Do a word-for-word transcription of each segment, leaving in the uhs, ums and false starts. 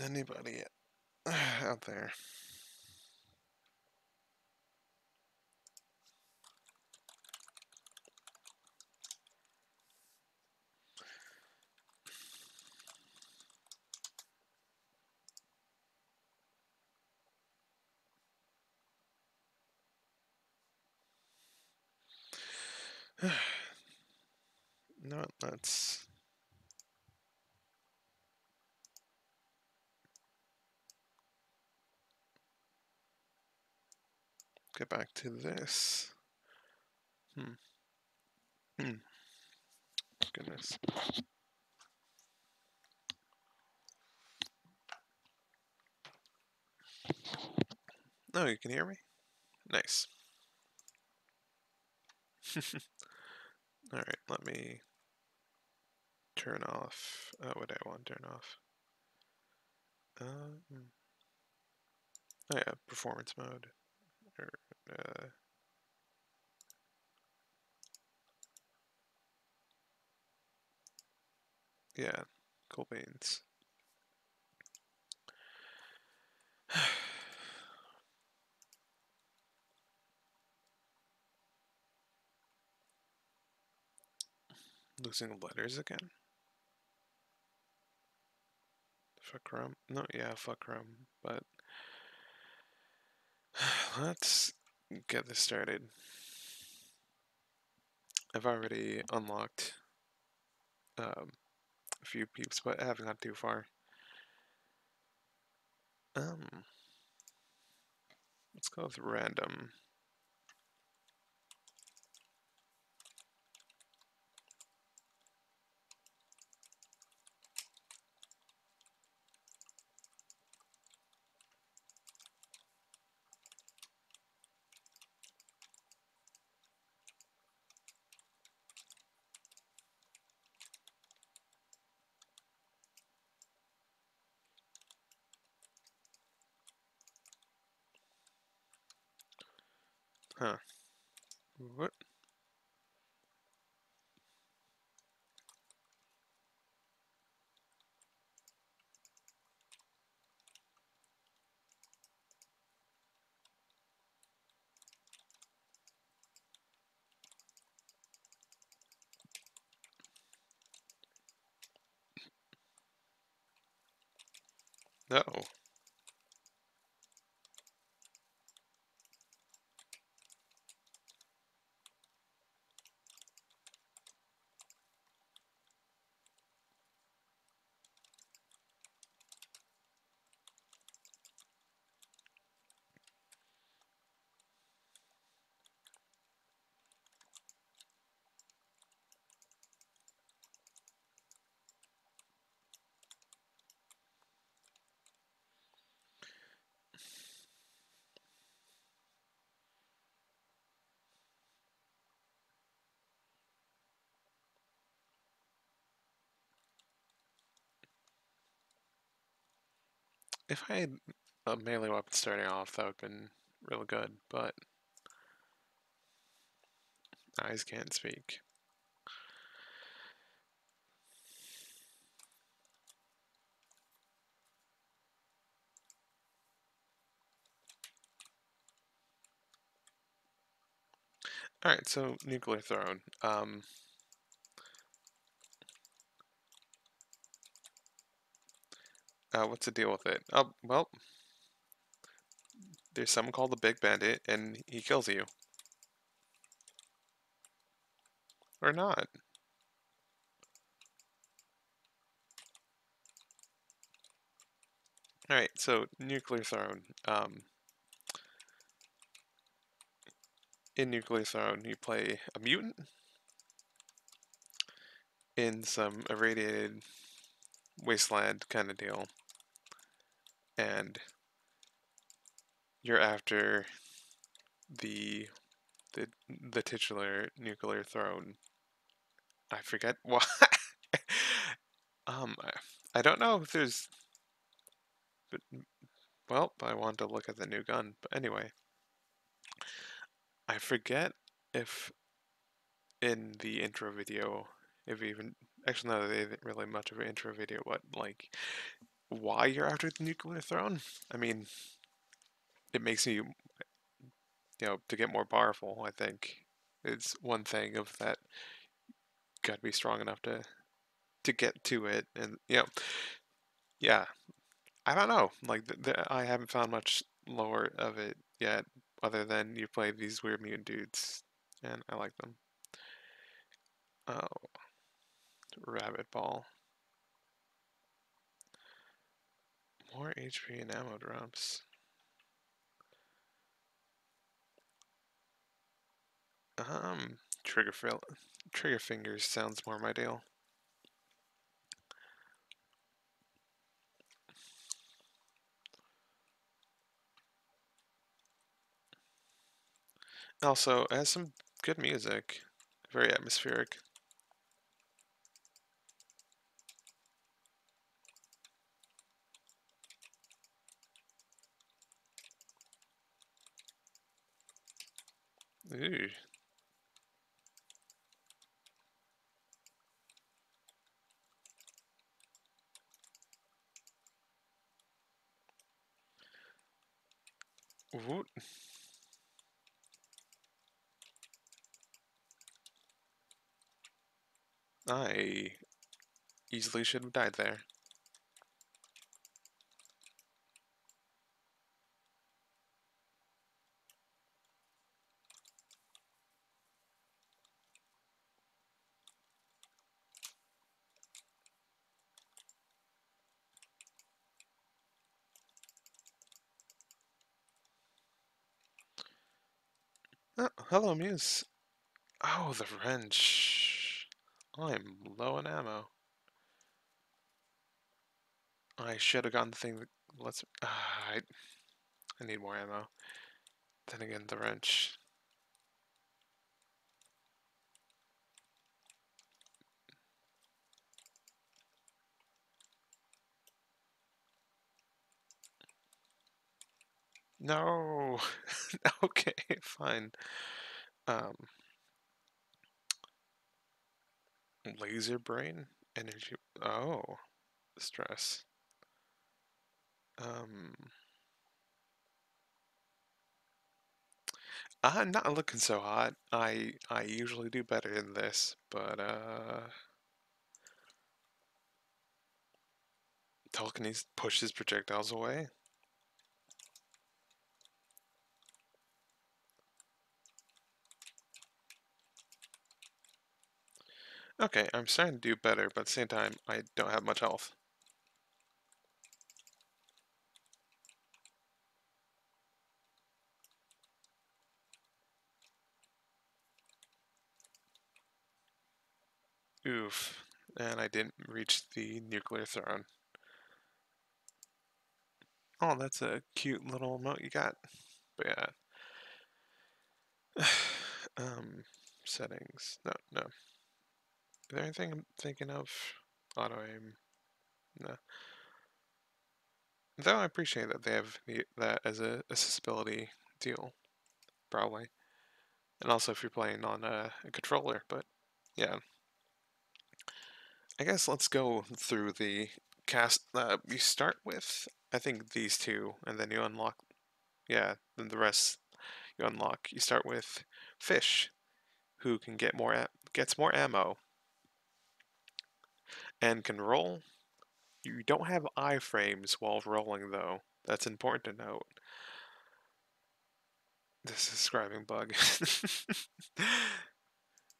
is anybody out there? No, let's get back to this. Hmm. Hmm. Goodness. No, oh, you can hear me? Nice. All right, let me turn off. Uh, what do I want to turn off? Um, oh yeah, performance mode. Or, uh, yeah, cool beans. Losing letters again? Fuck rum. No, yeah, fuck rum. But let's get this started. I've already unlocked um, a few peeps, but I haven't got too far. Um, let's go with random. Huh. What? No. If I had a melee weapon starting off, that would have been real good, but eyes can't speak. Alright, so Nuclear Throne. Um, Uh, what's the deal with it? Oh, well, there's someone called the Big Bandit, and he kills you. Or not. Alright, so, Nuclear Throne. Um, in Nuclear Throne, you play a mutant in some irradiated wasteland kind of deal. And you're after the the the titular Nuclear Throne. I forget why. um, I don't know if there's. But well, I wanted to look at the new gun. But anyway, I forget if in the intro video, if even actually no, they didn't really much of an intro video. What like why you're after the Nuclear Throne. I mean, it makes you, you know, to get more powerful, I think. It's one thing of that you gotta be strong enough to to get to it, and you know, yeah, I don't know. Like, the, the, I haven't found much lore of it yet, other than you play these weird mutant dudes, and I like them. Oh, rabbit ball. More H P and ammo drops. Um, trigger fill, trigger fingers sounds more my deal. Also, it has some good music, very atmospheric. Ooh. What? I easily should have died there. Oh, hello, Muse. Oh, the wrench. I'm low on ammo. I should have gotten the thing that lets me. Uh, I, I need more ammo. Then again, the wrench. No. Okay, fine. Um, laser brain, energy. Oh, stress. Um, I'm not looking so hot. I I usually do better than this, but uh, Tolkien needs to push his projectiles away. Okay, I'm starting to do better, but at the same time, I don't have much health. Oof. And I didn't reach the Nuclear Throne. Oh, that's a cute little emote you got. But yeah. um, settings. No, no. Is there anything I'm thinking of? Auto aim. No. Though I appreciate that they have the, that as a accessibility deal, probably. And also if you're playing on a, a controller, but yeah. I guess let's go through the cast. Uh, you start with, I think, these two, and then you unlock. Yeah, then the rest you unlock. You start with Fish, who can get more gets more ammo. And can roll. You don't have iframes while rolling, though. That's important to note. This is a scribing bug.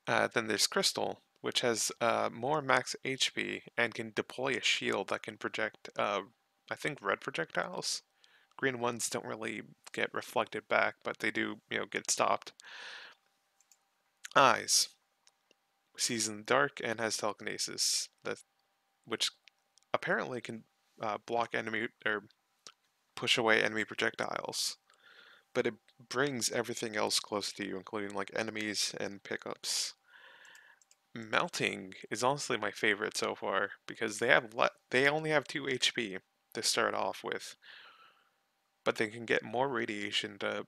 uh, then there's Crystal, which has uh, more max H P and can deploy a shield that can project, uh, I think, red projectiles. Green ones don't really get reflected back, but they do, you know, get stopped. Eyes. Sees in the dark and has telekinesis, that which apparently can uh, block enemy or push away enemy projectiles, but it brings everything else close to you, including like enemies and pickups. Melting is honestly my favorite so far because they have le they only have two H P to start off with, but they can get more radiation to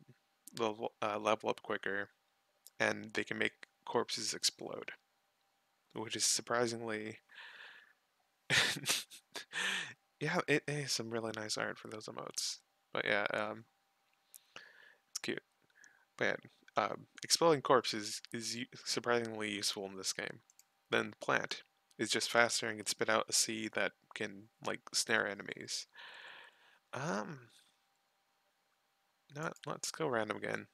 uh, level up quicker, and they can make corpses explode. Which is surprisingly yeah, it, it is some really nice art for those emotes. But yeah, um, it's cute. But yeah, um, exploding corpse is, is surprisingly useful in this game. Then plant is just faster and can spit out a seed that can, like, snare enemies. Um, not, let's go random again.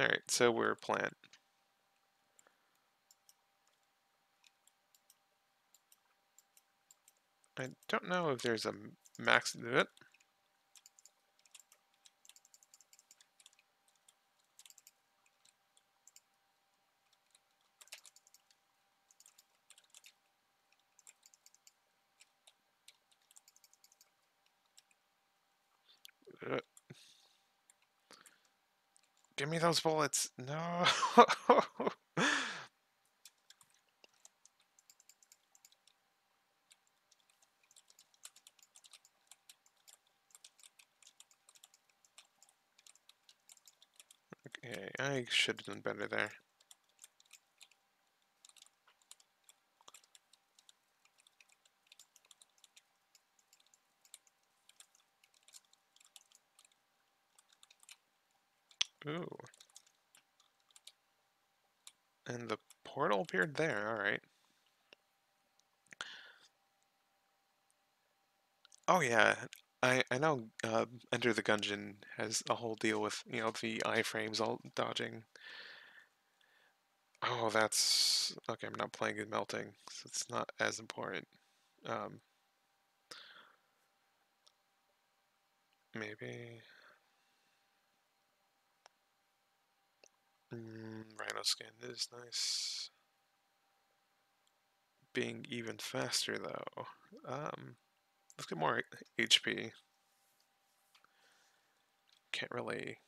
Alright, so we're plant. I don't know if there's a max to it. Give me those bullets. No. Okay, I should have done better there. Ooh. And the portal appeared there, alright. Oh yeah, I, I know uh, Enter the Gungeon has a whole deal with, you know, the iframes all dodging. Oh, that's... Okay, I'm not playing in melting, so it's not as important. Um, maybe... Mm, rhino skin is nice. Being even faster though. Um, let's get more H P. Can't really.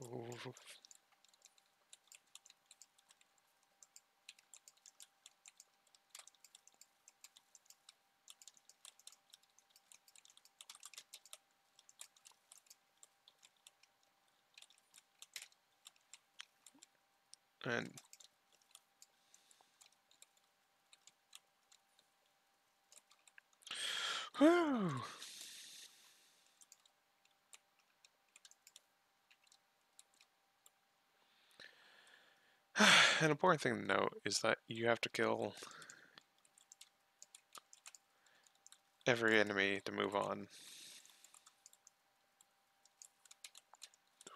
Ooh. And whew. An important thing to note is that you have to kill every enemy to move on.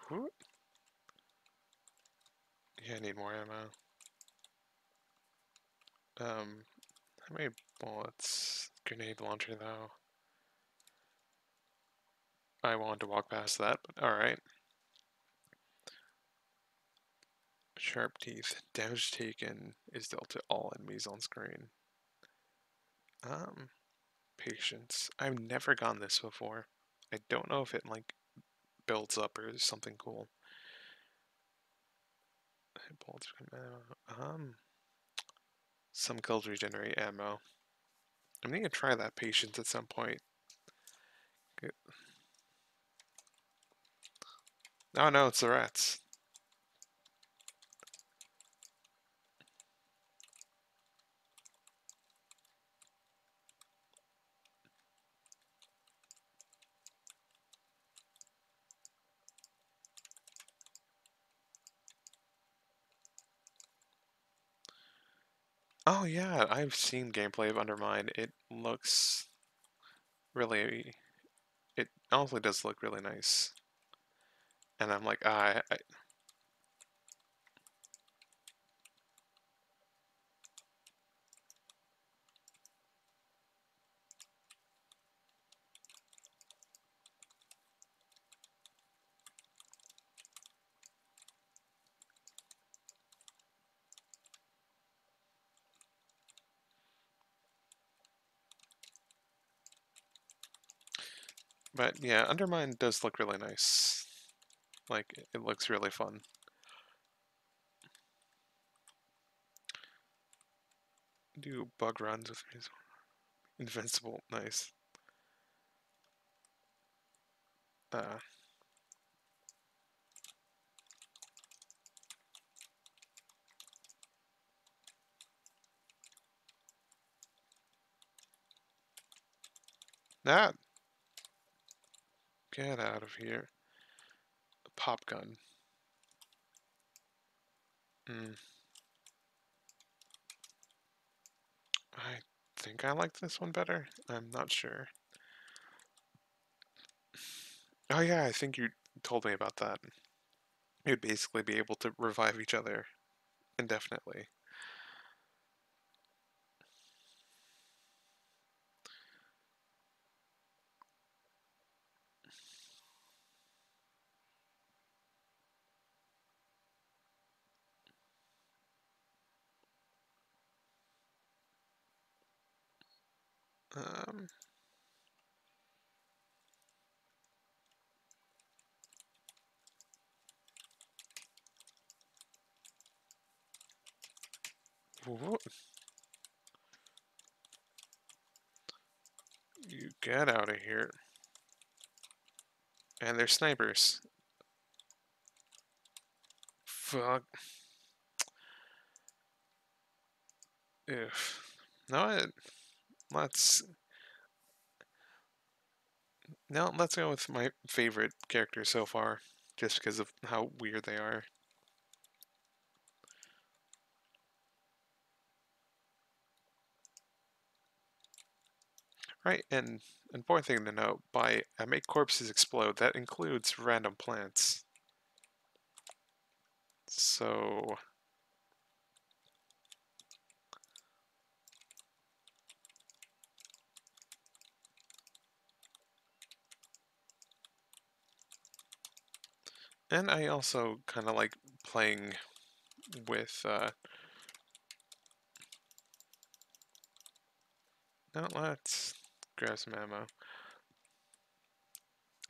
Whew. Yeah, I need more ammo. Um, how many bullets? Grenade launcher, though. I wanted to walk past that, but alright. Sharp teeth. Damage taken is dealt to all enemies on screen. Um, patience. I've never gone this before. I don't know if it, like, builds up or is something cool. Um, some kills regenerate ammo. I'm gonna try that patience at some point. Good. Oh no, it's the rats. Oh yeah, I've seen gameplay of Undermine. It looks really, it honestly does look really nice. And I'm like, ah, I, I But yeah, Undermine does look really nice. Like, it looks really fun. do bug runs with his invincible. Nice. Uh, that. Get out of here. A pop gun. Mm. I think I like this one better. I'm not sure. Oh yeah, I think you told me about that. You'd basically be able to revive each other indefinitely. Um... Whoa. You get out of here. And they're snipers. Fuck. If not, let's now let's go with my favorite character so far, just because of how weird they are. Right, and important thing to note, by I make corpses explode, that includes random plants. So... And I also kind of like playing with, uh... now let's... grab some ammo.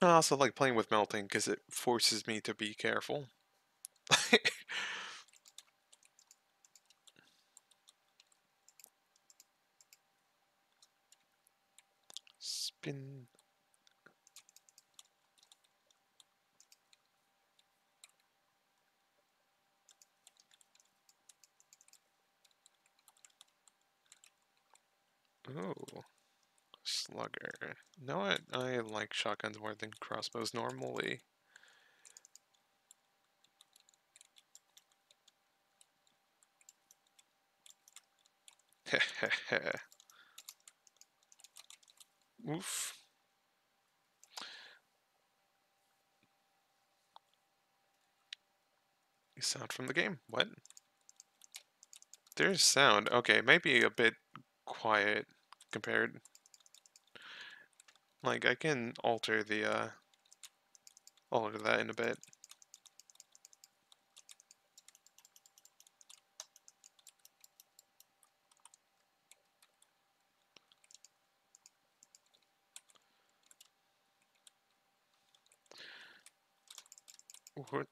I also like playing with melting because it forces me to be careful. Spin. Ooh. Slugger. No, I, I like shotguns more than crossbows normally. Hehehe. Oof. Sound from the game. What? There's sound. Okay, maybe a bit quiet compared. Like, I can alter the, uh, alter that in a bit. What?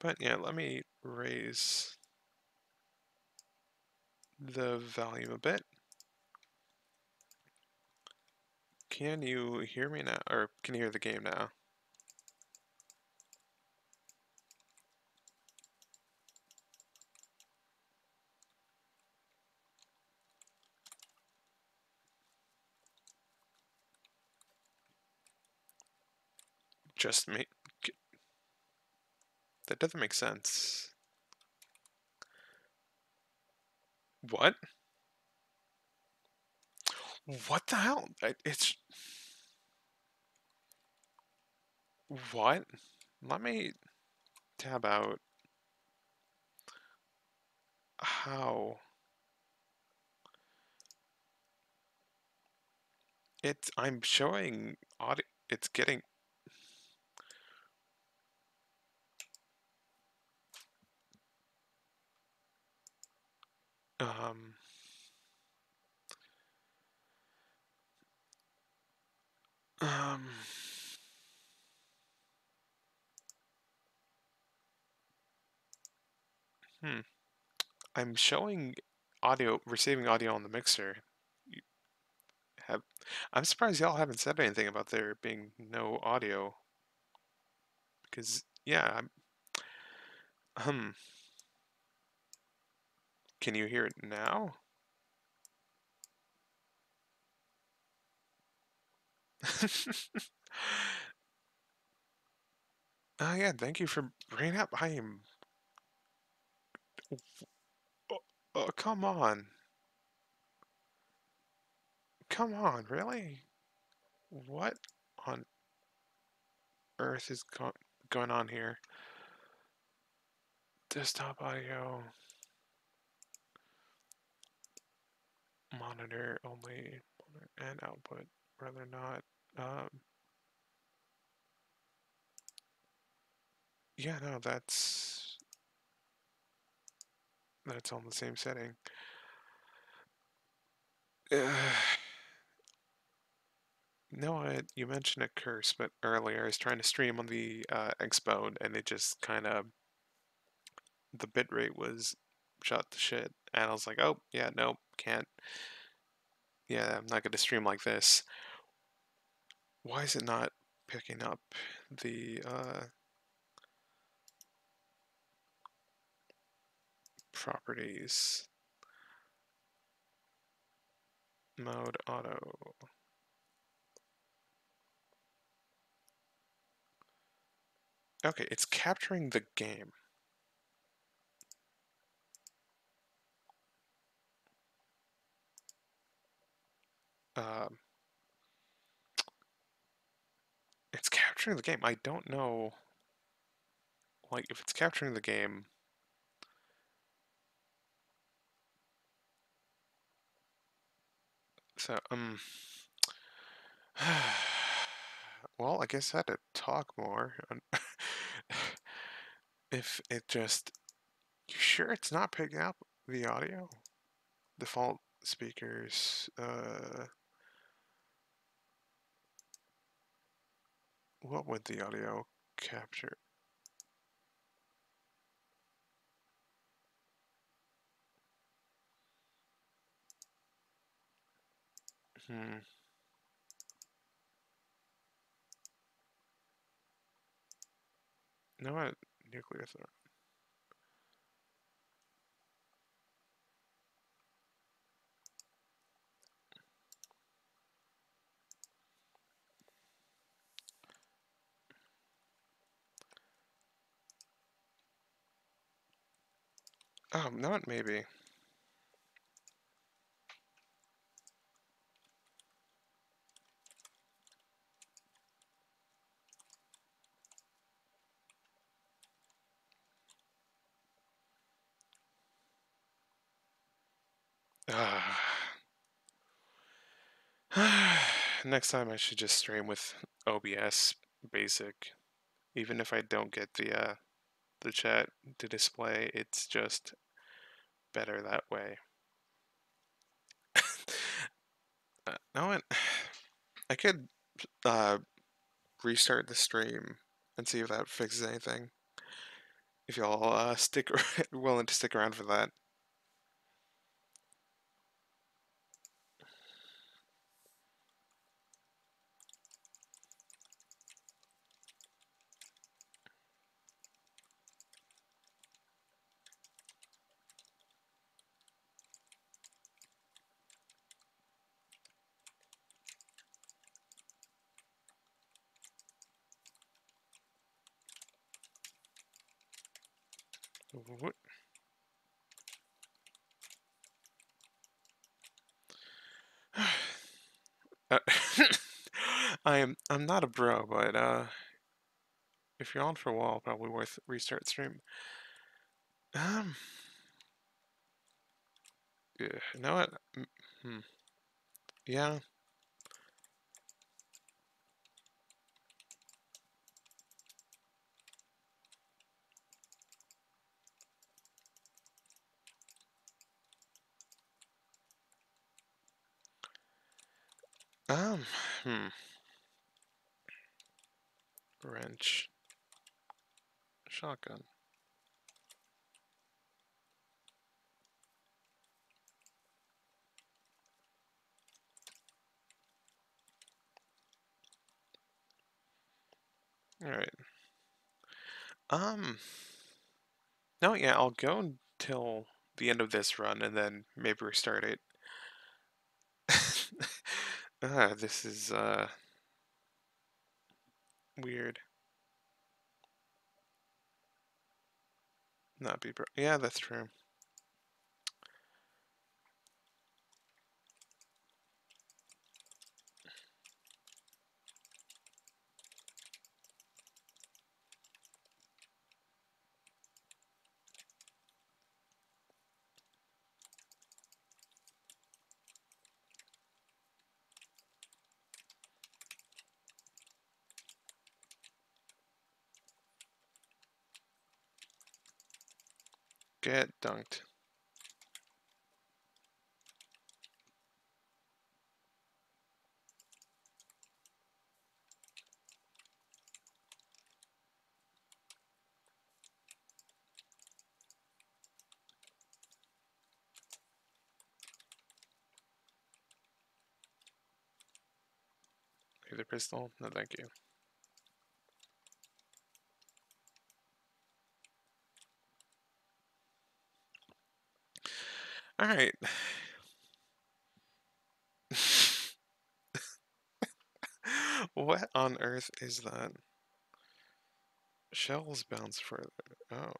But yeah, let me raise the volume a bit. Can you hear me now? Or can you hear the game now? Just me. That doesn't make sense. What? What the hell? It's... What? Let me tab out how it's... I'm showing audio... It's getting... Um, um, Hmm. I'm showing audio, receiving audio on the mixer. You have, I'm surprised y'all haven't said anything about there being no audio. Because, yeah, I'm... Um... Can you hear it now? Oh yeah, thank you for bringing up. I am... Oh, oh, come on. Come on, really? What on earth is go going on here? Desktop audio... Monitor only, monitor and output, rather not, um, yeah, no, that's, that's on the same setting. Uh, Noah, you mentioned a curse, but earlier I was trying to stream on the uh, Xbone, and it just kind of, the bitrate was shot to shit. And I was like, oh, yeah, nope, can't. Yeah, I'm not going to stream like this. Why is it not picking up the uh, properties? Mode auto. Okay, it's capturing the game. Um, it's capturing the game. I don't know, like, if it's capturing the game, so, um, well, I guess I had to talk more. If it just, you sure it's not picking up the audio? Default speakers, uh, what would the audio capture? Hmm. No, what? Nuclear Throne. Oh, not maybe. Ah. Next time I should just stream with O B S Basic, even if I don't get the uh, the chat to display. It's just better that way. uh, no, it, I could uh, restart the stream and see if that fixes anything. If y'all uh, stick willing to stick around for that. What? uh, I am I'm not a bro, but uh if you're on for a while, probably worth restart stream. Um Yeah, you know what? Hmm. Yeah. Um, hmm. Wrench. Shotgun. All right. Um. No, yeah, I'll go until the end of this run, and then maybe restart it. Ah, this is uh weird. Not be bro. Yeah, that's true. Get dunked. Leave the pistol? No, thank you. All right. What on earth is that? Shells bounce further. Oh.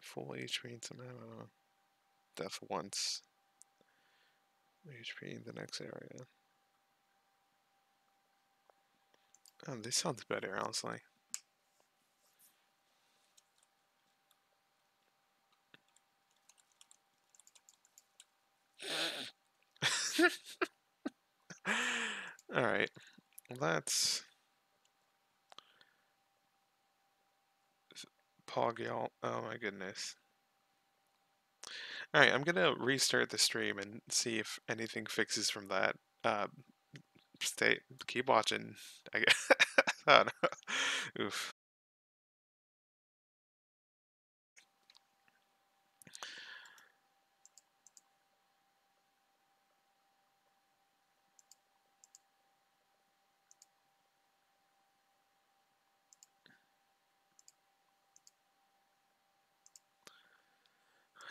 Full H P to mana. Death once. H P in the next area. Oh, this sounds better, honestly. All right, let's pog y'all. Oh my goodness. All right, I'm gonna restart the stream and see if anything fixes from that. Uh, stay, keep watching. I guess. Oh, no. Oof.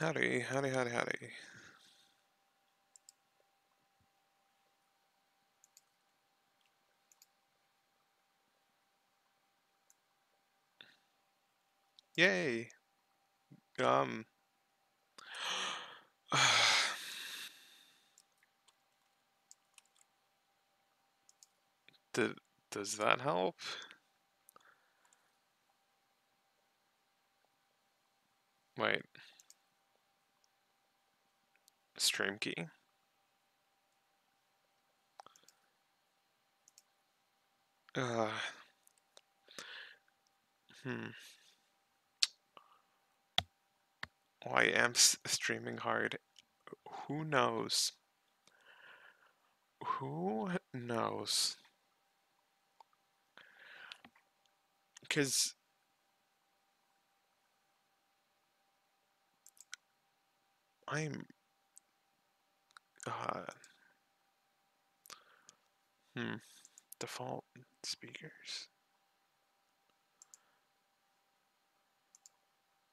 Howdy, howdy, howdy, howdy. Yay. Um. Do, does that help? Wait. Stream key. Uh, hmm. Oh, I am streaming hard. Who knows? Who knows? Because I'm. Uh, hmm. Default speakers.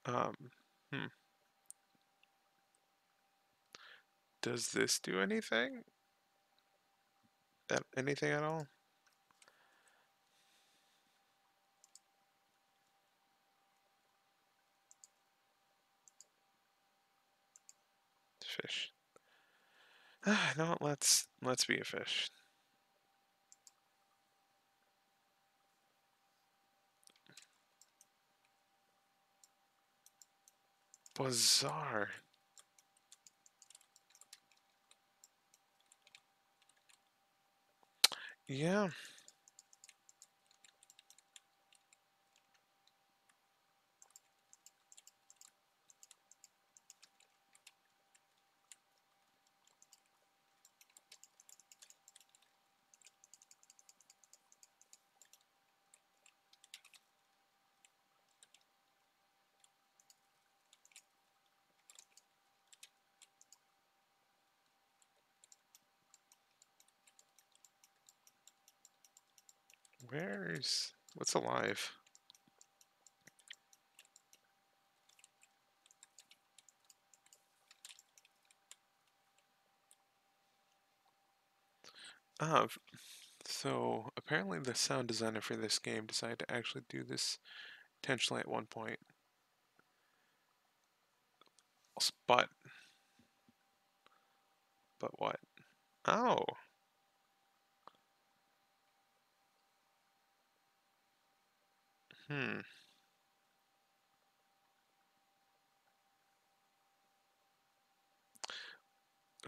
Um. Hmm. Does this do anything? Anything at all? Fish. No, let's let's be a fish. Bizarre. Yeah. Where's... what's alive? Uh, so apparently the sound designer for this game decided to actually do this intentionally at one point. But... but what? Oh! Hmm.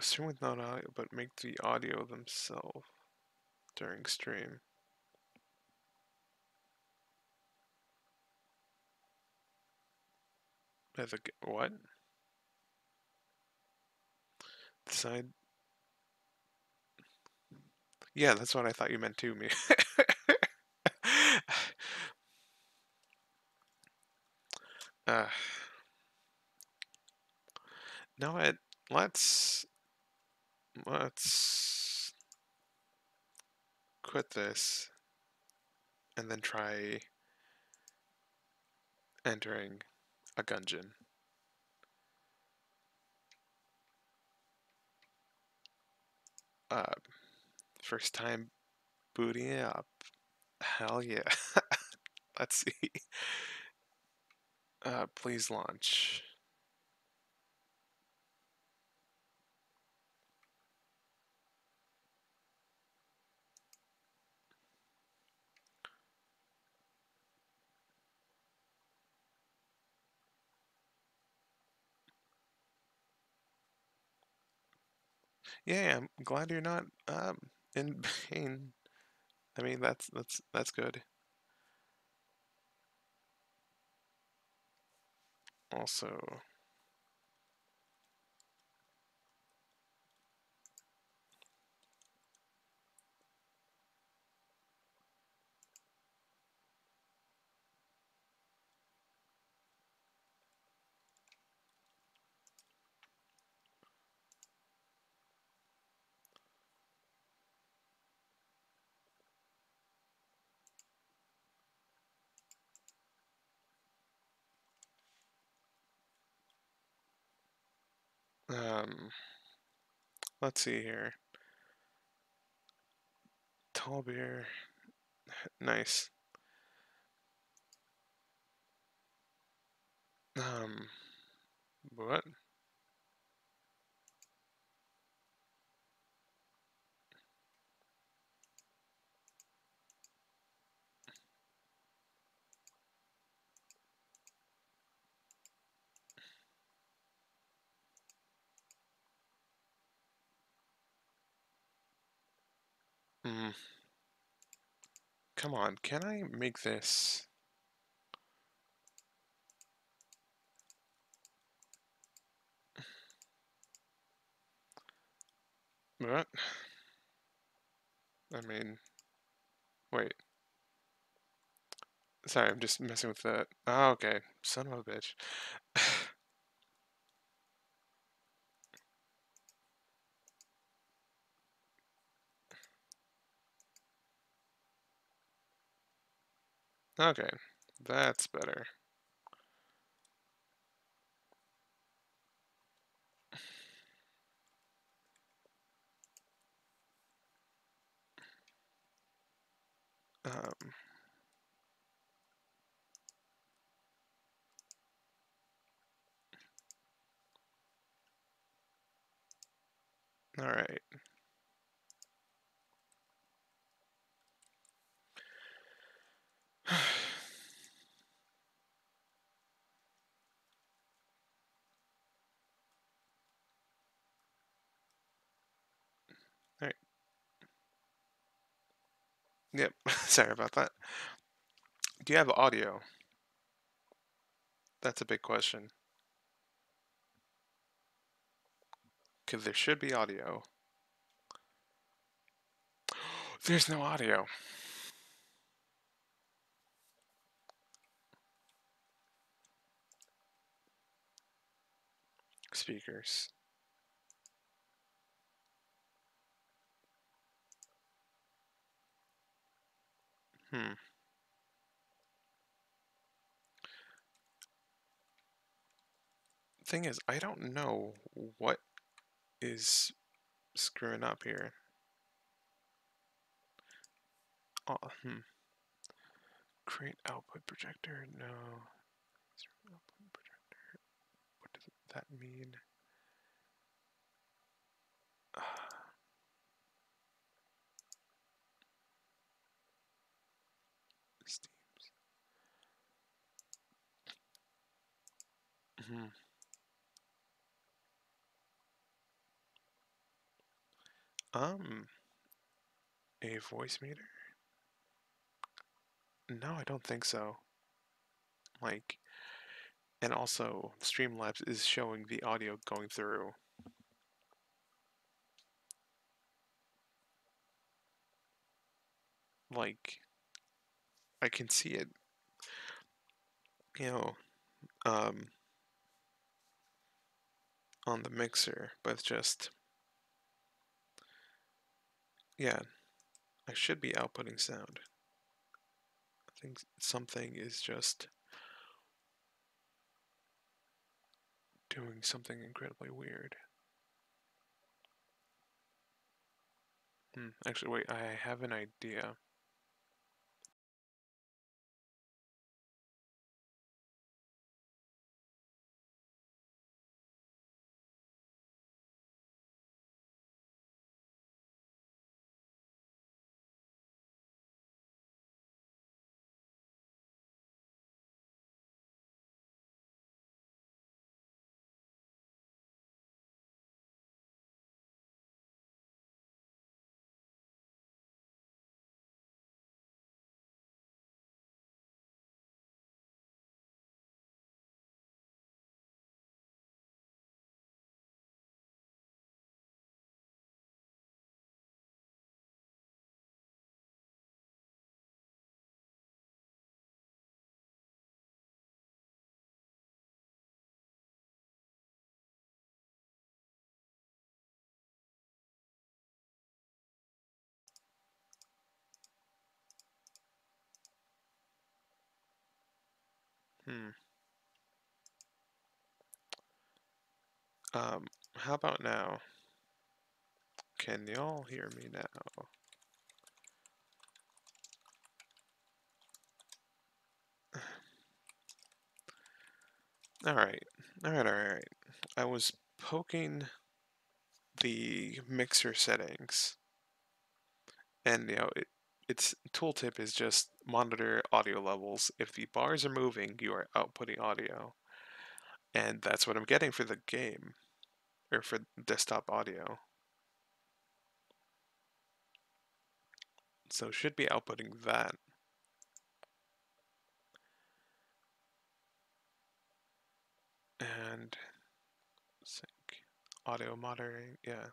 Stream with not audio, but make the audio themselves during stream. As a what? Decide. Yeah, that's what I thought you meant to me. uh, now it let's. Let's quit this and then try entering a gungeon. Uh, first time booting up. Hell yeah. Let's see. Uh, please launch. Yeah, I'm glad you're not um, in pain. I mean, that's that's that's good. Also, Um, let's see here. Tall beer. Nice. Um, what? Come on, can I make this? What? I mean, wait. Sorry, I'm just messing with that. Oh, okay. Son of a bitch. Okay, that's better. Um. All right. All right. Yep, sorry about that. Do you have audio? That's a big question. 'Cause there should be audio. There's no audio. Speakers. Hmm. Hmm. Thing is, I don't know what is screwing up here. Oh, hmm. Create output projector? No. Output projector. What does that mean? Uh. Steams. Hmm. Um, a voice meter? No, I don't think so. Like, and also Streamlabs is showing the audio going through. Like, I can see it, you know, um, on the mixer, but it's just, yeah, I should be outputting sound. I think something is just doing something incredibly weird. Hmm, actually, wait, I have an idea. Hmm. Um, how about now? Can y'all hear me now? Alright, alright, alright, alright. I was poking the mixer settings, and you know, it its tooltip is just monitor audio levels. If the bars are moving, you are outputting audio. And that's what I'm getting for the game, or for desktop audio. So should be outputting that. And sync, audio monitoring, yeah.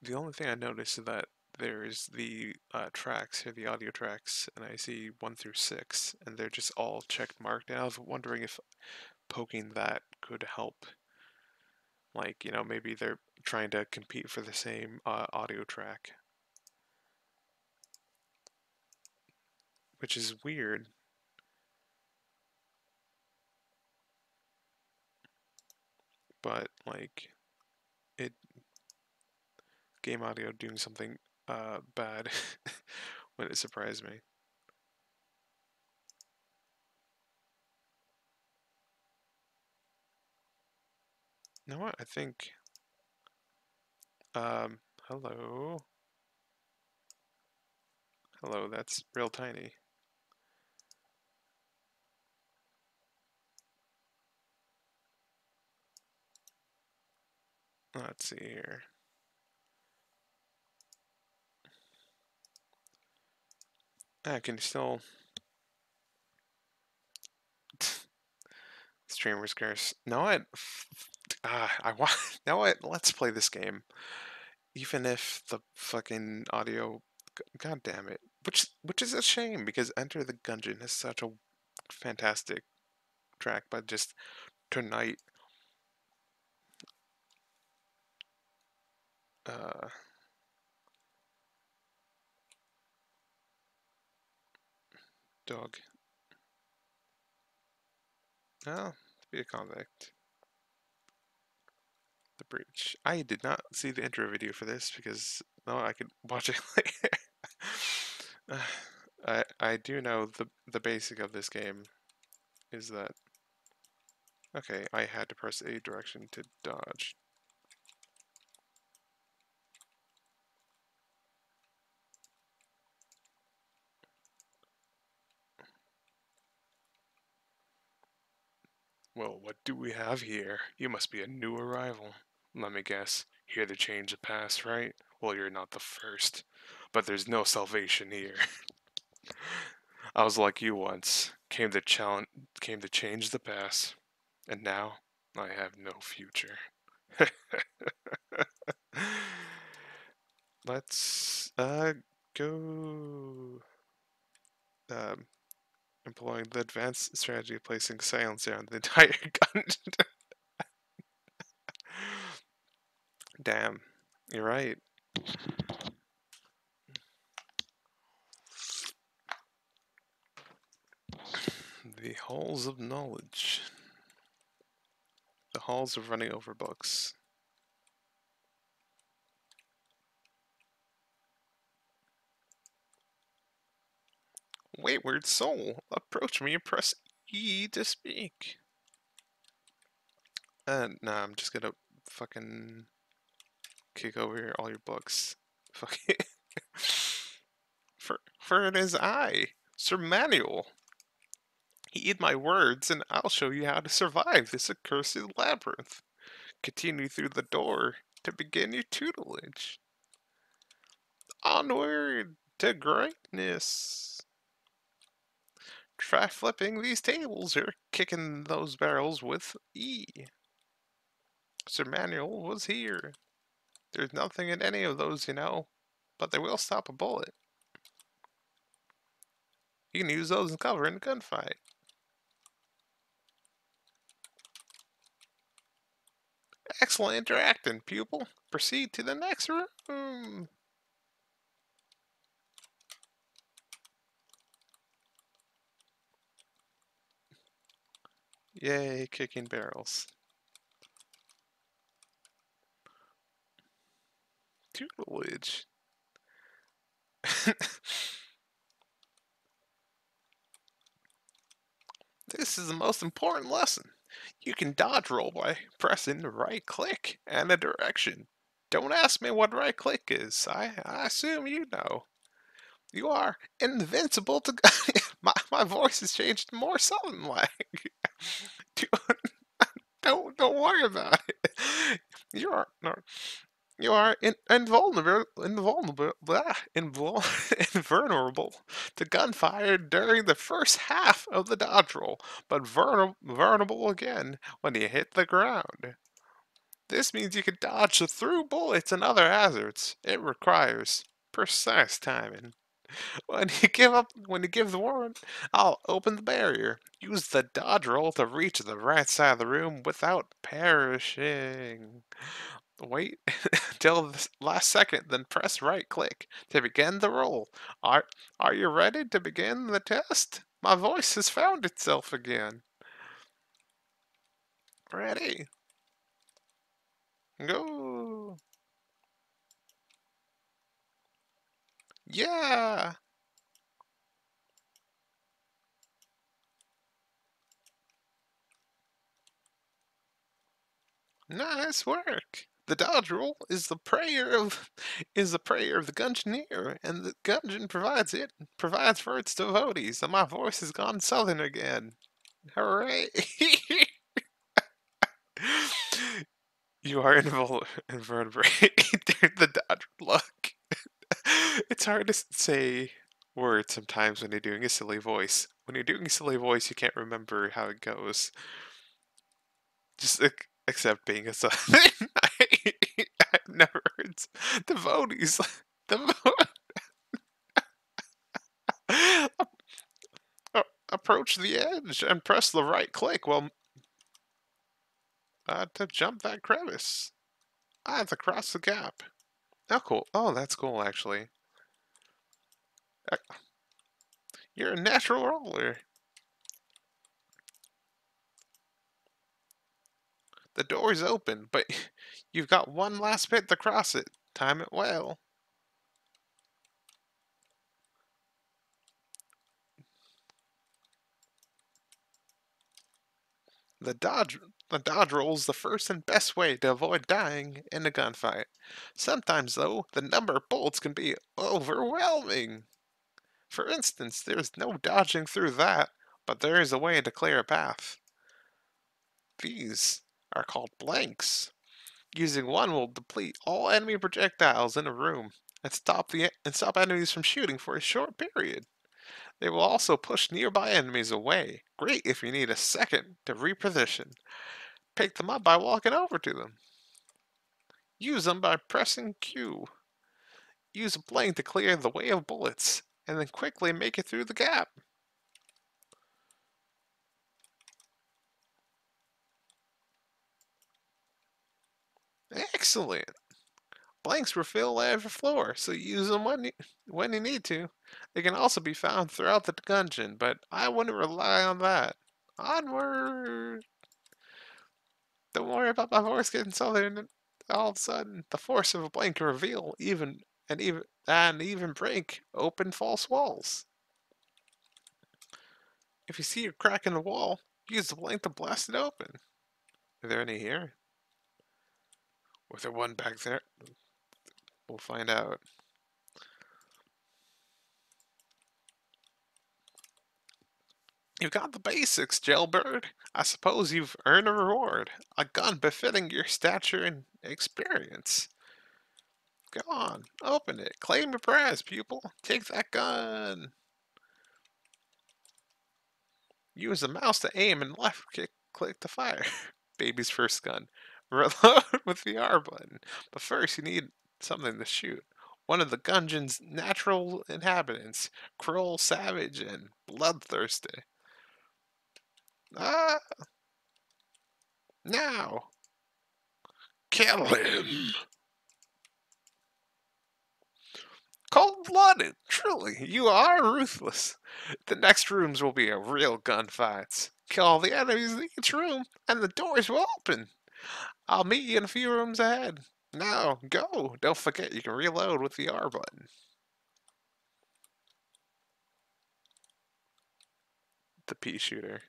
The only thing I noticed is that there's the uh, tracks here, the audio tracks, and I see one through six, and they're just all checked marked. And I was wondering if poking that could help. Like, you know, maybe they're trying to compete for the same uh, audio track. Which is weird. But, like, it... Game audio doing something Uh, bad when it surprised me. You know what? I think. Um, hello. Hello, that's real tiny. Let's see here. I can still streamer scarce. No, I ah, I want now. I let's play this game, even if the fucking audio. God damn it! Which which is a shame because Enter the Gungeon is such a fantastic track, but just tonight. Uh. dog. Oh, be a convict. The breach. I did not see the intro video for this because no, I could watch it later. uh, I I do know the the basic of this game is that okay, I had to press A direction to dodge. Well, what do we have here? You must be a new arrival. Let me guess. Here to change the past, right? Well, you're not the first. But there's no salvation here. I was like you once. Came to challenge, came to change the past. And now, I have no future. Let's, uh, go... Um... employing the advanced strategy of placing silencer on the entire gungeon. Damn, you're right. The halls of knowledge. The halls of running over books. Wayward soul, approach me and press E to speak. Uh, nah, I'm just gonna fucking kick over here all your books. Fuck it. for, for it is I, Sir Manuel. Heed my words and I'll show you how to survive this accursed labyrinth. Continue through the door to begin your tutelage. Onward to greatness. Try flipping these tables or kicking those barrels with E. Sir Manuel was here. There's nothing in any of those, you know, but they will stop a bullet. You can use those in cover in a gunfight. Excellent interacting, pupil. Proceed to the next room. Yay, kicking barrels. Tutelage. This is the most important lesson. You can dodge roll by pressing right click and a direction. Don't ask me what right click is. I, I assume you know. You are invincible to my, my voice has changed more southern like. don't don't worry about it. You are no, you are in, invulnerable invulnerable blah, invul invulnerable to gunfire during the first half of the dodge roll, but vulnerable vulnerable again when you hit the ground. This means you can dodge through bullets and other hazards. It requires precise timing. When you give up, when you give the warrant, I'll open the barrier. Use the dodge roll to reach the right side of the room without perishing. Wait until the last second, then press right click to begin the roll. Are Are you ready to begin the test? My voice has found itself again. Ready? Go. Yeah. Nice work. The dodge roll is the prayer of is the prayer of the Gungeoneer, and the Gungeon provides it provides for its devotees. And my voice has gone southern again. Hooray! You are invulnerable the dodge luck. It's hard to say words sometimes when you're doing a silly voice. When you're doing a silly voice, you can't remember how it goes. Just except being a southern. I, I've never heard devotees. Devo Approach the edge and press the right click. Well, uh, to jump that crevice, I have to cross the gap. Oh, cool. Oh, that's cool, actually. You're a natural roller. The door's open, but you've got one last bit to cross it. Time it well. The dodge, the dodge roll is the first and best way to avoid dying in a gunfight. Sometimes, though, the number of bullets can be overwhelming. For instance, there's no dodging through that, but there is a way to clear a path. These are called blanks. Using one will deplete all enemy projectiles in a room and stop the and stop enemies from shooting for a short period. They will also push nearby enemies away. Great if you need a second to reposition. Pick them up by walking over to them. Use them by pressing Q. Use a blank to clear the way of bullets, and then quickly make it through the gap. Excellent! Blanks refill every floor, so use them when you, when you need to. They can also be found throughout the dungeon, but I wouldn't rely on that. Onward! Don't worry about my voice getting southern. All of a sudden, the force of a blank can reveal even and even and even break open false walls. If you see a crack in the wall, use the blank to blast it open. Are there any here? Was there one back there? We'll find out. You've got the basics, jailbird. I suppose you've earned a reward. A gun befitting your stature and experience. Go on, open it. Claim your prize, pupil. Take that gun. Use the mouse to aim and left click, click to fire. Baby's first gun. Reload with the R button. But first, you need something to shoot. One of the Gungeon's natural inhabitants, cruel, savage, and bloodthirsty. Ah! Now! Kill him! Cold-blooded! Truly, you are ruthless. The next rooms will be a real gunfights. Kill all the enemies in each room, and the doors will open. I'll meet you in a few rooms ahead. Now, go! Don't forget you can reload with the R button. The pea shooter.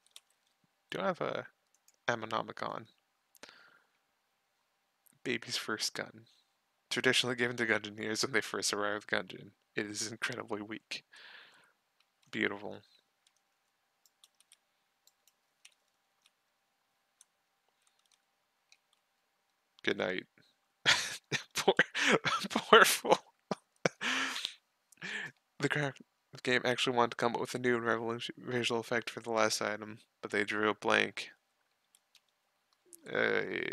Do I have a Ammonomicon? Baby's first gun. Traditionally given to Gungeoneers when they first arrive at Gungeon. It is incredibly weak. Beautiful. Good night. poor, poor fool. The craft game actually wanted to come up with a new and revolutionary visual effect for the last item, but they drew a blank. Hey.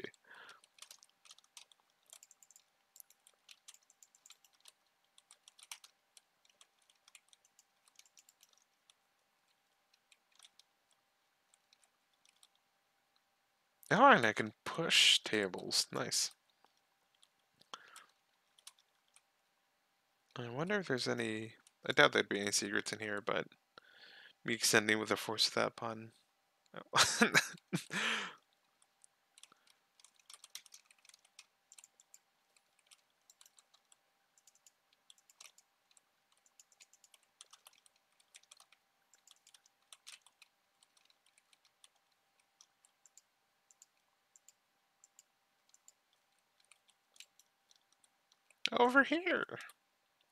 Now I can push tables. Nice. I wonder if there's any... I doubt there'd be any secrets in here, but... me extending with the force of that pun. Oh. Over here.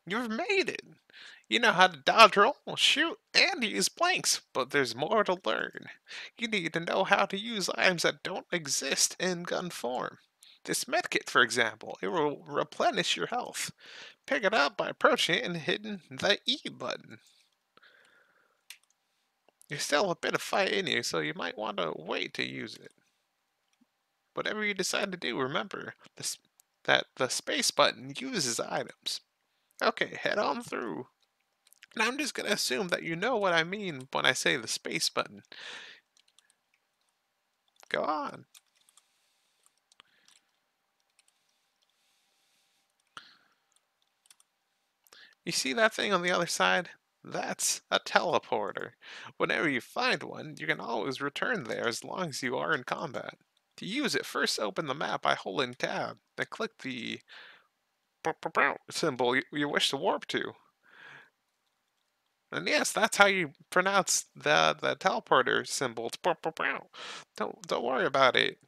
You've made it. You know how to dodge, roll, shoot, and use blanks, but there's more to learn. You need to know how to use items that don't exist in gun form. This medkit, for example, it will replenish your health. Pick it up by approaching it and hitting the E button. There's still a bit of fight in you, so you might want to wait to use it. Whatever you decide to do, remember this. That the space button uses items. Okay, head on through. Now I'm just gonna assume that you know what I mean when I say the space button. Go on. You see that thing on the other side? That's a teleporter. Whenever you find one, you can always return there as long as you are in combat. To use it, first open the map by holding tab, then click the symbol you wish to warp to. And yes, that's how you pronounce the, the teleporter symbol. Don't, don't worry about it.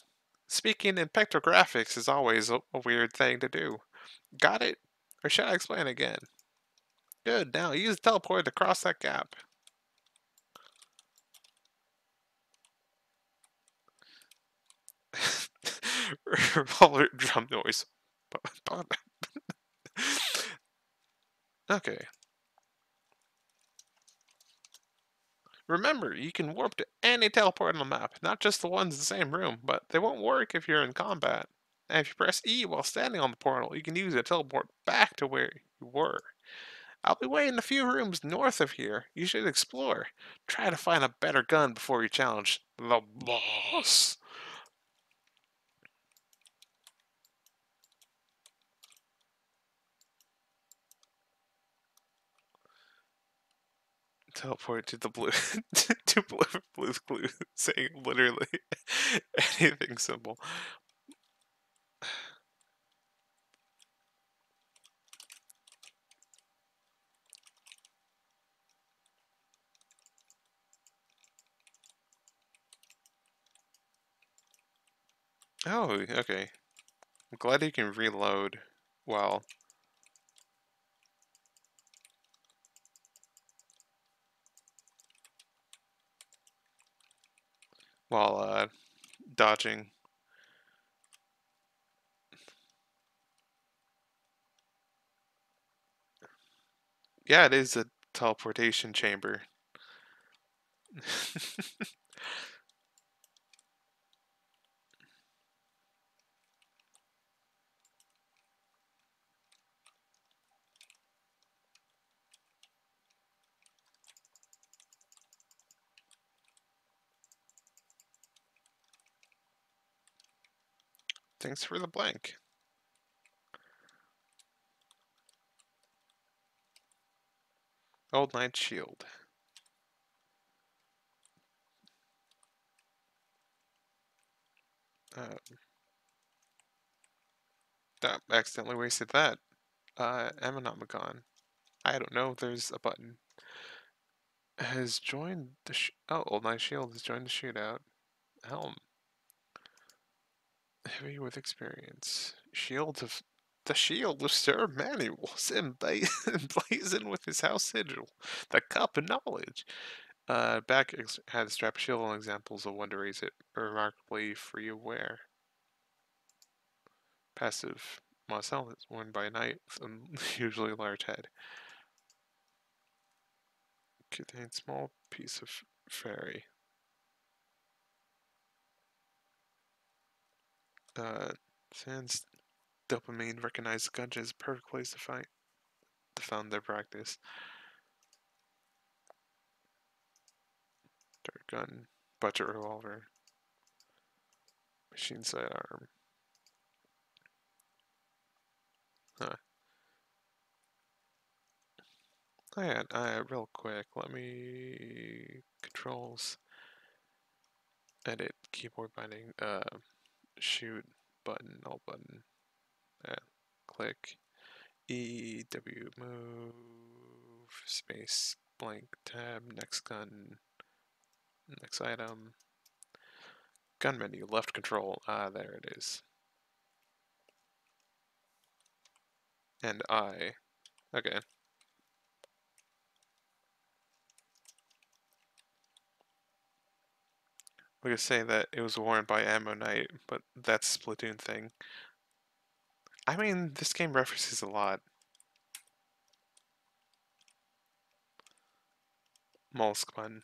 Speaking in pictographics is always a, a weird thing to do. Got it? Or should I explain again? Good, now use the teleporter to cross that gap. Roller drum noise. Okay. Remember, you can warp to any teleport on the map, not just the ones in the same room, but they won't work if you're in combat. And if you press E while standing on the portal, you can use it to teleport back to where you were. I'll be waiting a few rooms north of here. You should explore. Try to find a better gun before you challenge the boss. Teleport to the blue, to blue, Blue's Clues, saying literally anything simple. Oh, okay. I'm glad you can reload while. while uh, dodging. Yeah, it is a teleportation chamber. Thanks for the blank. Old Knight Shield. Um, that accidentally wasted that. Uh, Ammonomicon. I don't know. There's a button. Has joined the sh oh Old Knight Shield has joined the shootout. Helm. Heavy with experience. Shield of the shield of Sir Manuel, emblazoned with his house sigil, the cup of knowledge. Uh, back ex had a strap shield on examples of one to raise it. Remarkably free of wear. Passive Marcel is worn by knight with unusually large head. Contains small piece of fairy. Uh, since dopamine recognized the gungeon as a perfect place to find to found their practice. Dart gun, budget revolver, machine sidearm. Huh. All right, all right, real quick, let me controls, edit, keyboard binding, uh. shoot button, alt button, yeah. Click E, W, move, space, blank, tab, next gun, next item, gun menu, left control, ah, there it is, and I, okay. We could say that it was worn by Ammo Knight, but that's a Splatoon thing. I mean, this game references a lot. Mollusk bun.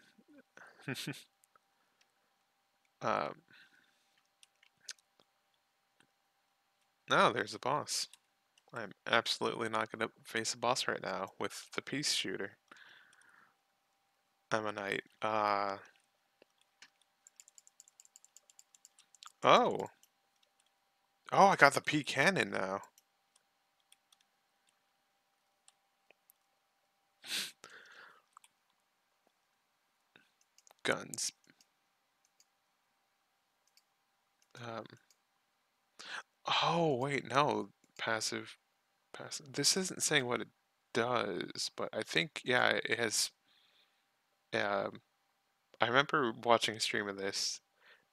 um. No, there's a boss. I'm absolutely not going to face a boss right now with the Peace Shooter. Ammo Knight. Uh... Oh. Oh, I got the P cannon now. guns. Um, oh, wait, no. Passive, passive. This isn't saying what it does, but I think, yeah, it has... Um, I remember watching a stream of this,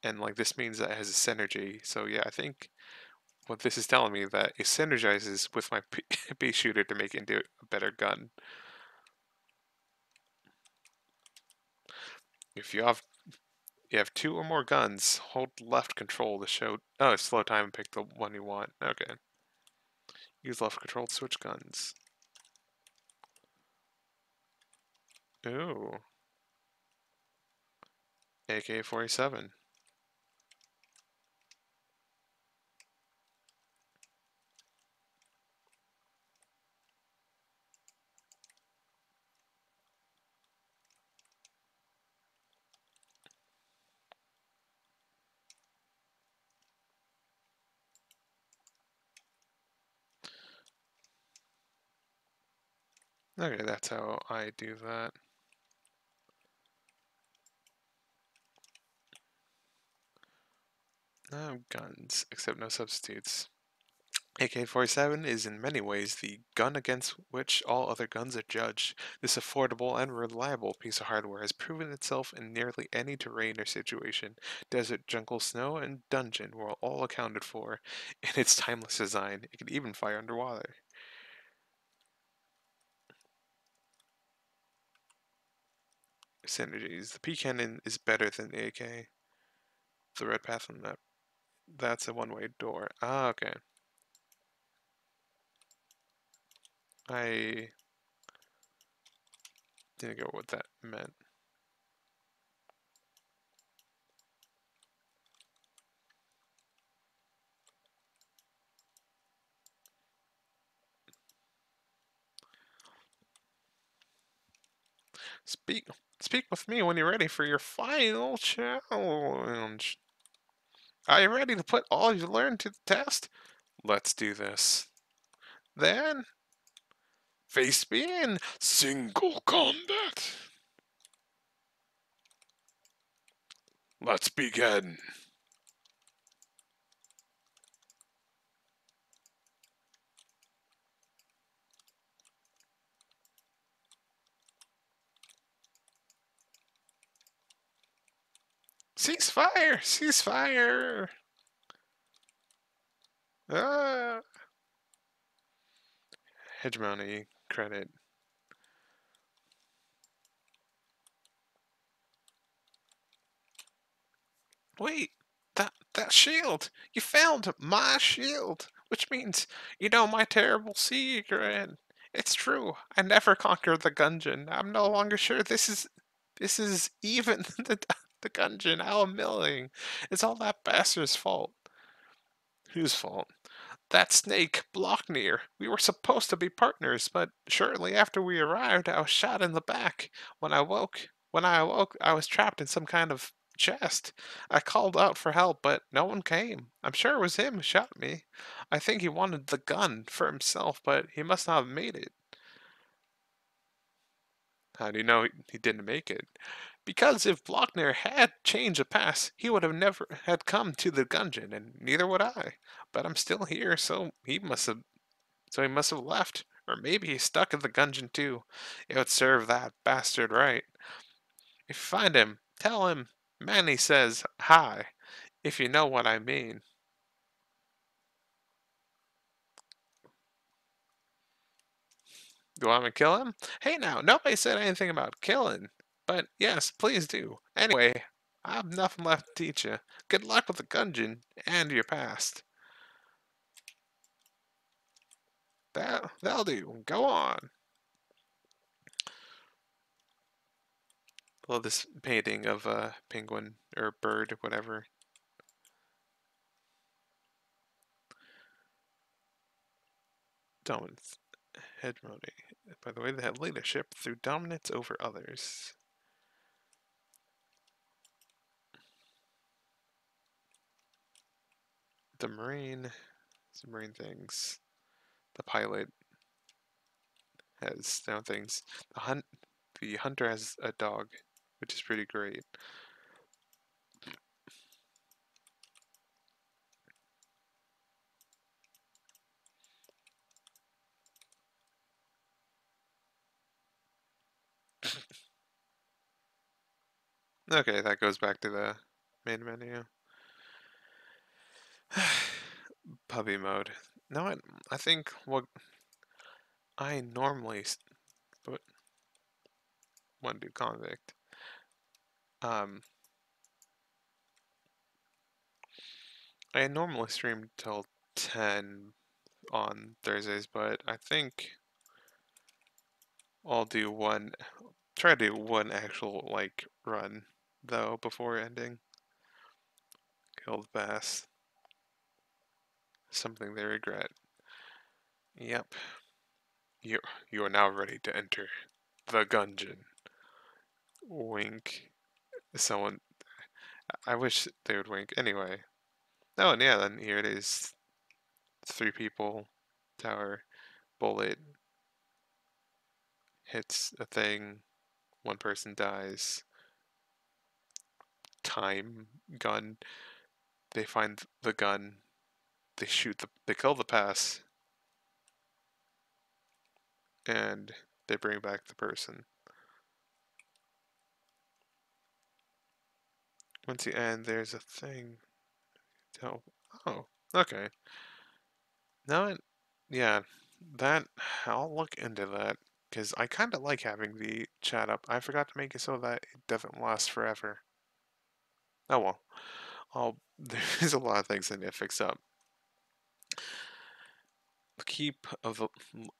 and like this means that it has a synergy. So yeah, I think what this is telling me that it synergizes with my pea shooter to make it into a better gun. If you have you have two or more guns, hold left control to show oh slow time and pick the one you want. Okay. Use left control to switch guns. Ooh. A K forty-seven. Okay, that's how I do that. No guns, except no substitutes. A K forty-seven is in many ways the gun against which all other guns are judged. This affordable and reliable piece of hardware has proven itself in nearly any terrain or situation. Desert, jungle, snow, and dungeon were all accounted for. In its timeless design, it can even fire underwater. Synergies. The P cannon is better than the A K. The red path on the map. That's a one-way door. Ah, okay. I didn't get what that meant. Speak speak with me when you're ready for your final challenge. Are you ready to put all you learned to the test? Let's do this. Then, face me in single combat. Let's begin. Cease fire! Cease fire! Ah. Hegemony credit. Wait, that that shield! You found my shield, which means you know my terrible secret. It's true. I never conquered the Gungeon. I'm no longer sure this is this is even the. The Gungeon, Al Milling. It's all that bastard's fault. Whose fault? That snake, Blocknir. We were supposed to be partners, but shortly after we arrived, I was shot in the back. When I woke, when I awoke, I was trapped in some kind of chest. I called out for help, but no one came. I'm sure it was him who shot me. I think he wanted the gun for himself, but he must not have made it. How do you know he didn't make it? Because if Blocknir had changed the pass, he would have never had come to the Gungeon, and neither would I. But I'm still here, so he must have, so he must have left, or maybe he's stuck in the Gungeon too. It would serve that bastard right. If you find him, tell him Manny says hi, if you know what I mean. Do you want me to kill him? Hey now, nobody said anything about killing. But yes, please do. Anyway, I have nothing left to teach you. Good luck with the Gungeon and your past. That, that'll do. Go on. I love this painting of a penguin or bird, whatever. Dominance. Hegemony. By the way, they have leadership through dominance over others. The marine, submarine things, the pilot has no things. The hunt, the hunter has a dog. which is pretty great. Okay, that goes back to the main menu. Puppy mode. Now I, I think what I normally put one do convict. Um, I normally stream till ten on Thursdays, but I think I'll do one. Try to do one actual like run though before ending. Killed bass. Something they regret. Yep. You you are now ready to enter the Gungeon. Wink. Someone. I wish they would wink. Anyway. Oh, and yeah, then here it is. Three people. Tower. Bullet. Hits a thing. One person dies. Time. Gun. They find the gun. They shoot the, they kill the pass, and they bring back the person. Once you end, there's a thing. Oh, oh, okay. Now, it, yeah, that I'll look into that because I kind of like having the chat up. I forgot to make it so that it doesn't last forever. Oh well. I'll, there's a lot of things I need to fix up. The Keep of the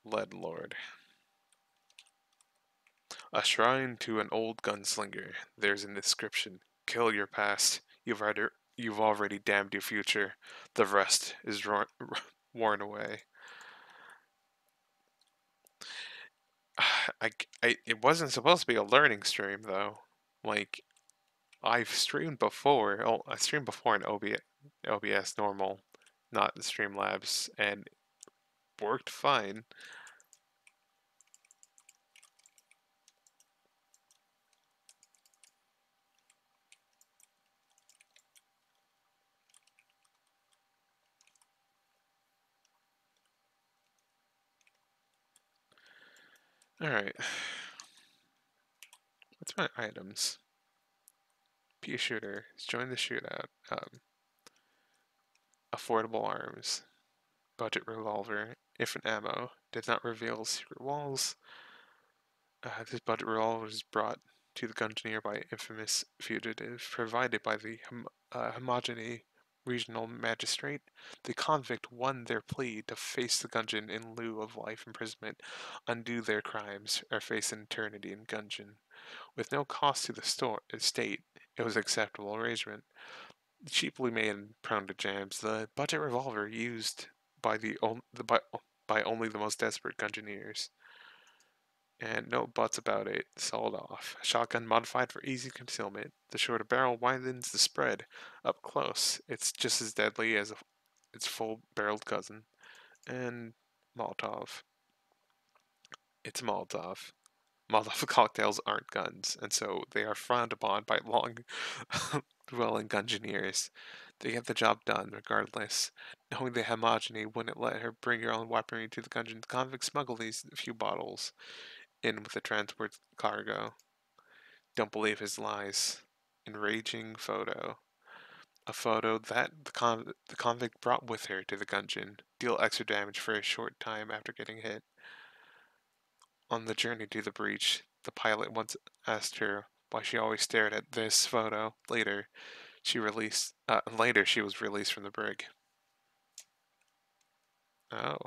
Lead Lord. A shrine to an old gunslinger. There's an inscription. Kill your past. You've already, you've already damned your future. The rest is worn away. I, I, it wasn't supposed to be a learning stream, though. Like, I've streamed before. Oh, I streamed before in O B S normal. Not Streamlabs, and worked fine. All right, what's my items? Pea shooter, join the shootout. Um, Affordable arms, budget revolver, infinite ammo, did not reveal secret walls. Uh, this budget revolver is brought to the Gungeoneer by infamous fugitive, provided by the hom uh, Homogeny regional magistrate. The convict won their plea to face the Gungeon in lieu of life imprisonment, undo their crimes, or face an eternity in Gungeon. With no cost to the store estate, it was an acceptable arrangement. Cheaply made and prone to jams, the budget revolver used by the, on, the by, by only the most desperate Gungeoneers. And no buts about it, sold off. Shotgun modified for easy concealment. The shorter barrel widens the spread up close. It's just as deadly as a, its full-barreled cousin. And Molotov. It's Molotov. Molotov cocktails aren't guns, and so they are frowned upon by long... dwelling Gungeoneers. They get the job done, regardless. Knowing the Homogeny wouldn't let her bring her own weaponry to the Gungeon, the convicts smuggle these few bottles in with the transport cargo. Don't believe his lies. Enraging photo. A photo that the, con the convict brought with her to the Gungeon. Deal extra damage for a short time after getting hit. On the journey to the breach, the pilot once asked her why she always stared at this photo. Later, she released. Uh, later, she was released from the brig. Oh,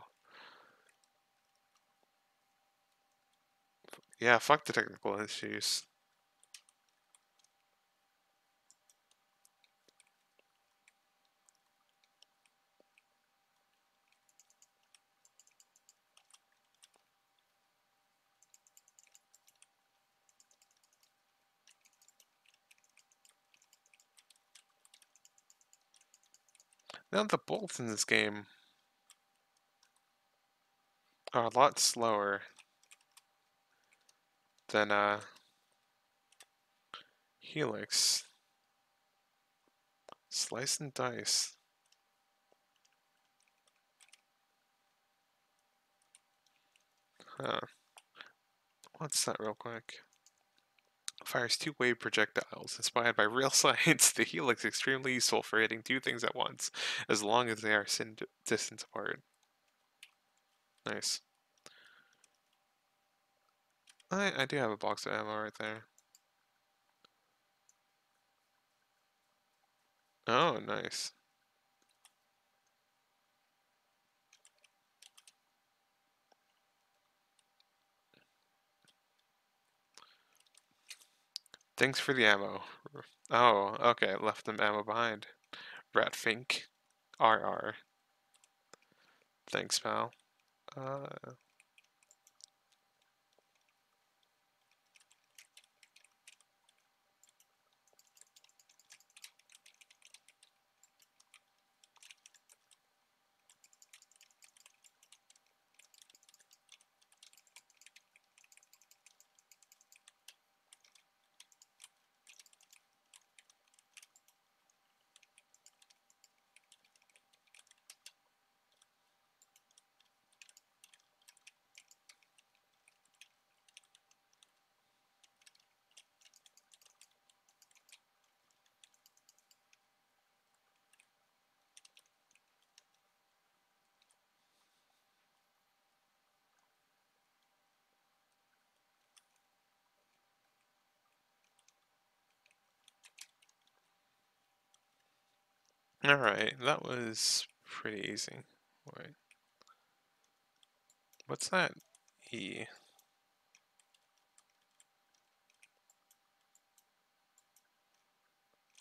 yeah. Fuck the technical issues. Now the bolts in this game are a lot slower than uh Helix. Slice and dice. Huh. What's that real quick? Fires two wave projectiles. Inspired by real science, the Helix is extremely useful for hitting two things at once, as long as they are sin distance apart. Nice. I, I do have a box of ammo right there. Oh, nice. Thanks for the ammo. Oh, okay, left them ammo behind. Ratfink. R R. Thanks, pal. Uh... Alright, that was pretty easy. Wait. What's that E?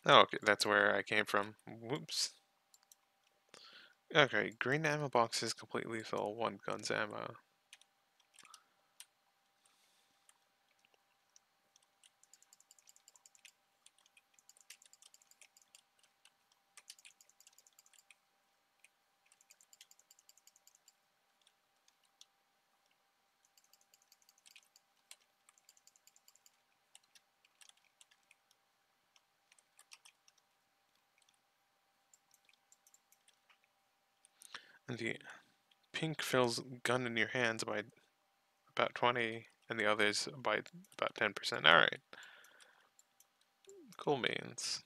Oh, okay, that's where I came from. Whoops. Okay, green ammo boxes completely fill one gun's ammo. The pink fills gun in your hands by about twenty, and the others by about ten percent. All right, cool beans.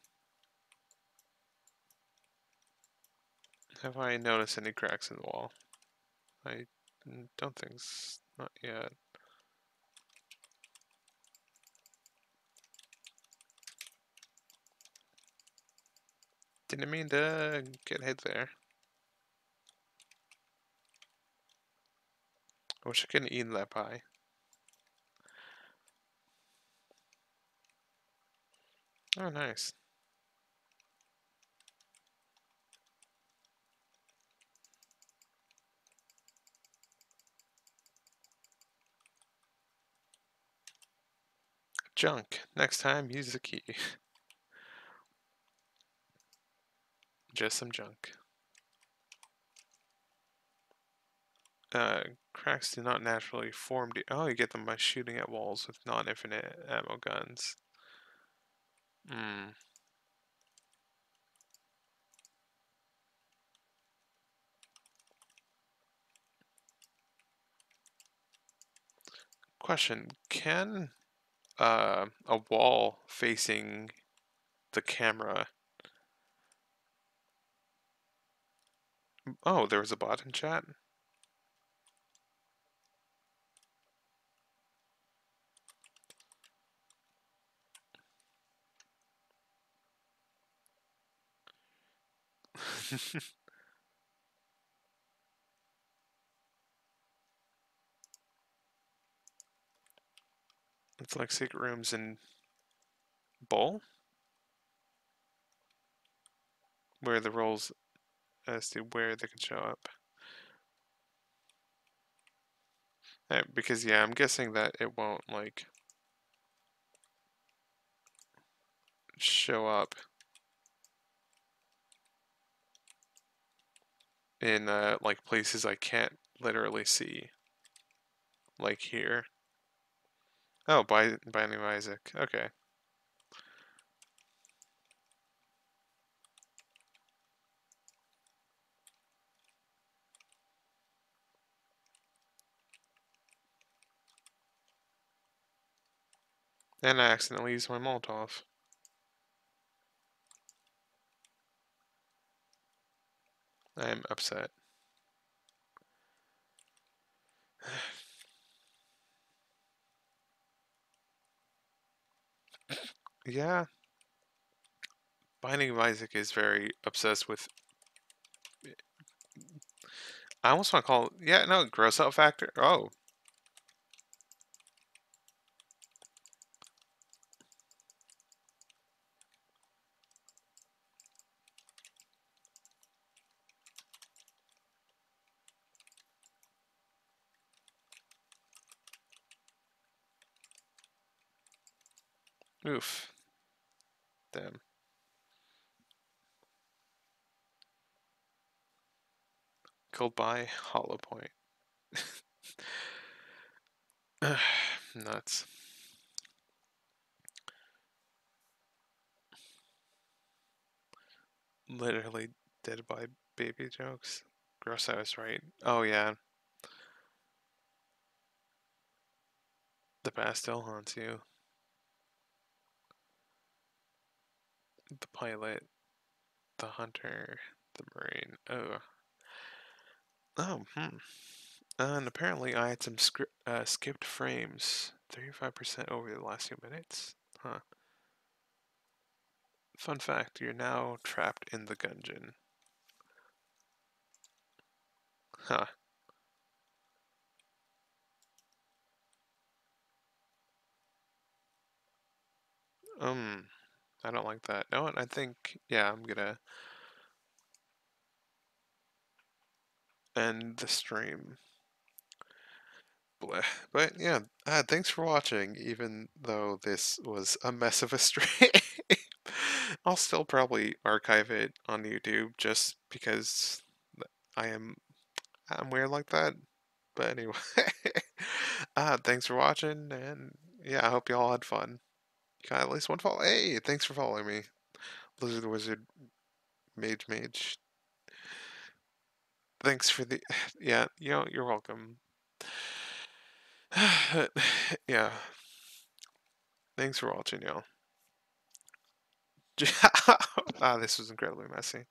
Have I noticed any cracks in the wall? I don't think so. Not yet. Didn't mean to get hit there. I wish I could eat that pie. Oh, nice. Junk. Next time, use the key. Just some junk. Uh, cracks do not naturally form. Oh, you get them by shooting at walls with non-infinite ammo guns. Hmm. Question: can uh, a wall facing the camera? Oh, there was a bot in chat. It's like secret rooms in Bowl, where the roles as to where they can show up. Right, because yeah, I'm guessing that it won't like show up in uh, like places I can't literally see, like here. Oh, by Binding of Isaac. Okay. And I accidentally used my Molotov. I am upset. Yeah. Binding of Isaac is very obsessed with... I almost want to call... Yeah, no, gross out factor. Oh. Oof. Damn. Killed by hollow point. Nuts. Literally dead by baby jokes. Gross, I was right. Oh yeah. The past still haunts you. The pilot, the hunter, the marine. Oh, oh, hmm. Uh, and apparently, I had some script, uh, skipped frames, thirty-five percent over the last few minutes. Huh. Fun fact: you're now trapped in the gungeon. Huh. Um. I don't like that. No, I think, yeah, I'm gonna end the stream. Bleh. But yeah, uh, thanks for watching, even though this was a mess of a stream. I'll still probably archive it on YouTube just because I am, I'm weird like that. But anyway, uh, thanks for watching, and yeah, I hope you all had fun. Got at least one follow. Hey, thanks for following me. Lizard Wizard Mage Mage. Thanks for the... Yeah, you know, you're welcome. Yeah. Thanks for watching, y'all. Ah, this was incredibly messy.